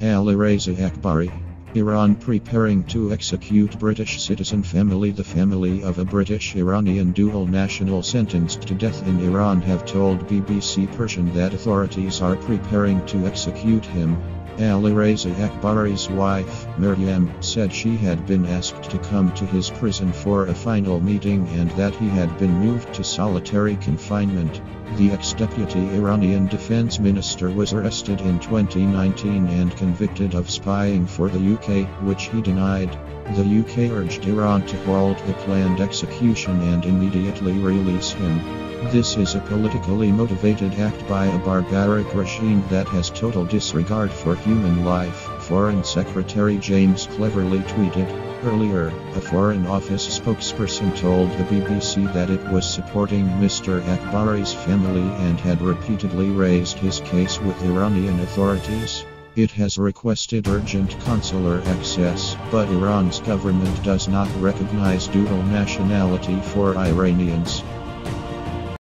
Alireza Akbari. Iran preparing to execute British citizen family. The family of a British-Iranian dual national sentenced to death in Iran have told BBC Persian that authorities are preparing to execute him. Alireza Akbari's wife, Maryam, said she had been asked to come to his prison for a final meeting and that he had been moved to solitary confinement. The ex-deputy Iranian defense minister was arrested in 2019 and convicted of spying for the UK, which he denied. The UK urged Iran to halt the planned execution and immediately release him. This is a politically motivated act by a barbaric regime that has total disregard for human life, Foreign Secretary James Cleverly tweeted. Earlier, a Foreign Office spokesperson told the BBC that it was supporting Mr. Akbari's family and had repeatedly raised his case with Iranian authorities. It has requested urgent consular access, but Iran's government does not recognize dual nationality for Iranians.